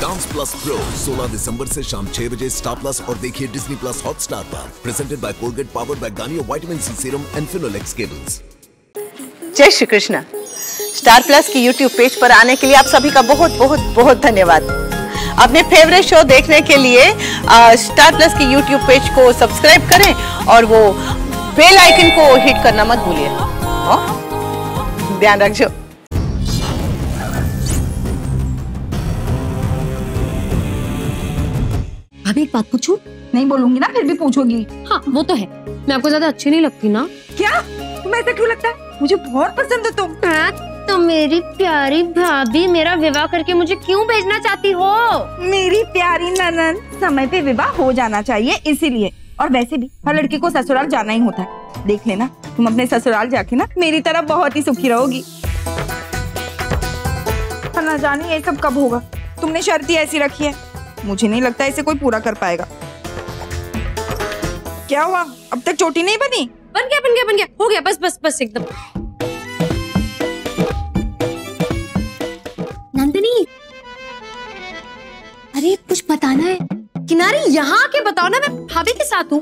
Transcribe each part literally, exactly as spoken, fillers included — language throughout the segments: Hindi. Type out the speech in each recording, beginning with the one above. डांस प्लस प्रो सोलह दिसंबर से शाम छह बजे स्टार प्लस और देखिए डिज्नी प्लस हॉटस्टार पर। Presented by Colgate power vitamin C serum and Finolex गेल्स। जय श्री कृष्ण। स्टार प्लस की यूट्यूब पेज पर आने के लिए आप सभी का बहुत बहुत बहुत धन्यवाद। अपने फेवरेट शो देखने के लिए स्टार प्लस की यूट्यूब पेज को सब्सक्राइब करें और वो बेल आइकन को हिट करना मत भूलिए। ध्यान रखिए। अभी एक बात पूछूं? नहीं बोलूंगी ना, फिर भी पूछोगी। हाँ वो तो है, मैं आपको ज्यादा अच्छी नहीं लगती ना। क्या? तुम्हें ऐसा क्यों लगता है? मुझे बहुत पसंद हो तुम। हाँ, तो मेरी प्यारी भाभी मेरा विवाह करके मुझे क्यों भेजना चाहती हो? मेरी प्यारी ननद, समय पे विवाह हो जाना चाहिए इसीलिए, और वैसे भी हर लड़की को ससुराल जाना ही होता है। देख लेना तुम अपने ससुराल जाके ना मेरी तरह बहुत ही सुखी रहोगी। न जाने ये सब कब होगा। तुमने शर्त ऐसी रखी है, मुझे नहीं लगता इसे कोई पूरा कर पाएगा। क्या हुआ? अब तक चोटी नहीं बनी? बन गया बन गया बन गया हो गया, बस बस बस एकदम। नंदिनी, अरे कुछ बताना है। किनारे यहाँ आके बताओ ना, मैं भाभी के साथ हूँ।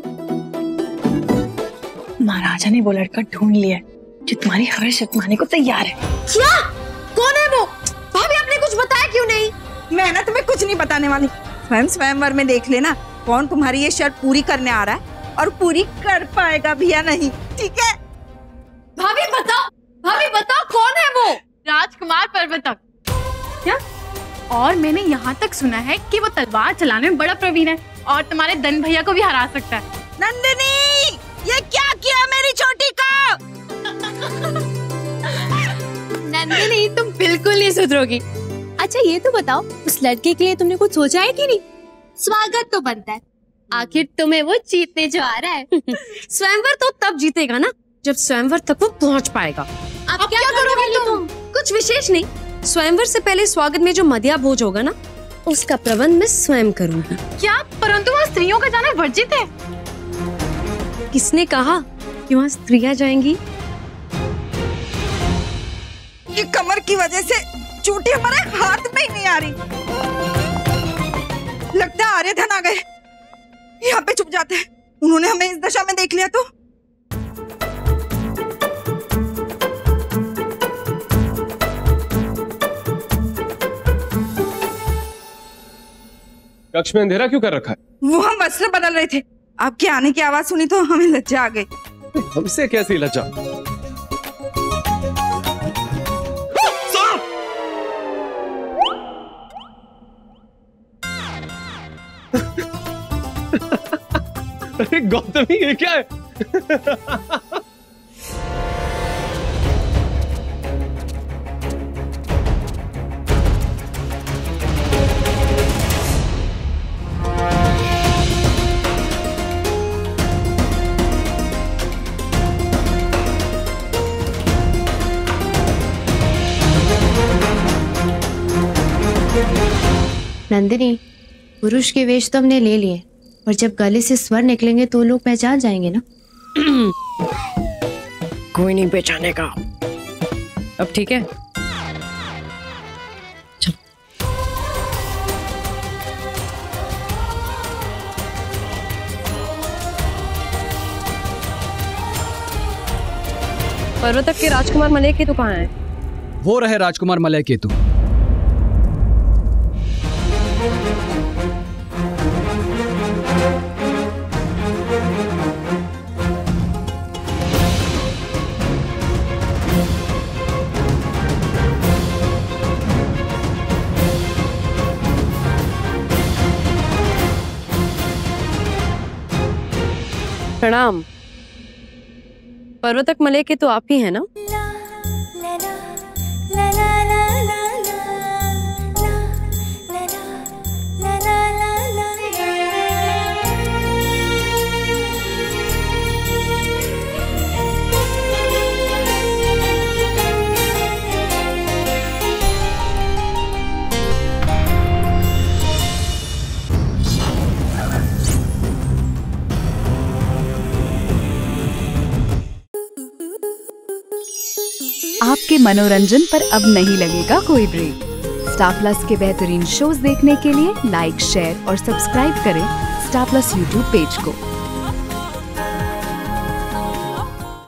महाराजा ने वो लड़का ढूंढ लिया है जो तुम्हारी हर शर्त मानने को तैयार है। क्या? कौन है वो? भाभी आपने कुछ बताया क्यों नहीं? मैं ना तुम्हें कुछ नहीं बताने वाली। स्वयं स्वयंवर में देख लेना कौन तुम्हारी ये शर्त पूरी करने आ रहा है और पूरी कर पाएगा भी या नहीं, ठीक है? भाभी बताओ, भाभी बताओ कौन है वो? राजकुमार पर्वतक। क्या? और मैंने यहाँ तक सुना है कि वो तलवार चलाने में बड़ा प्रवीण है और तुम्हारे दन भैया को भी हरा सकता है। नंदिनी, ये क्या किया मेरी छोटी का? नंदिनी तुम बिल्कुल नहीं सुधरोगी। अच्छा ये तो बताओ, उस लड़के के लिए तुमने कुछ सोचा है कि नहीं? स्वागत तो बनता है, आखिर तुम्हें वो जीतने जो आ रहा है। स्वयंवर तो तब जीतेगा ना जब स्वयंवर तक वो पहुंच पाएगा। अब अब क्या, क्या करोगे तुम? कुछ विशेष नहीं। स्वयंवर से पहले स्वागत में जो मध्या भोज होगा ना, उसका प्रबंध मैं स्वयं करूंगी। क्या? परंतु वहाँ स्त्रियों का जाना वर्जित है। किसने कहा कि वहाँ स्त्रियाँ जाएंगी? ये कमर की वजह से चोटी हमारे हाथ में ही नहीं आ रही। लगता है आर्यधन आ गए, यहाँ पे छुप जाते हैं। उन्होंने हमें इस दशा में देख लिया तो। कक्ष में अंधेरा क्यों कर रखा है? वो हम वस्त्र बदल रहे थे, आपके आने की आवाज सुनी तो हमें लज्जा आ गई। हमसे कैसी लज्जा? अरे गौतमी ये क्या है? नंदिनी, पुरुष के वेश तो हमने ले लिए, और जब गले से स्वर निकलेंगे तो लोग पहचान जाएंगे ना। कोई नहीं पहचाने का। अब ठीक है, पर्वतक के राजकुमार मलय केतु कहाँ है? वो रहे राजकुमार मलय केतु। प्रणाम। पर्वतक मलय के तो आप ही हैं ना? आपके मनोरंजन पर अब नहीं लगेगा कोई ब्रेक। स्टार प्लस के बेहतरीन शोज देखने के लिए लाइक, शेयर और सब्सक्राइब करें स्टार प्लस यूट्यूब पेज को।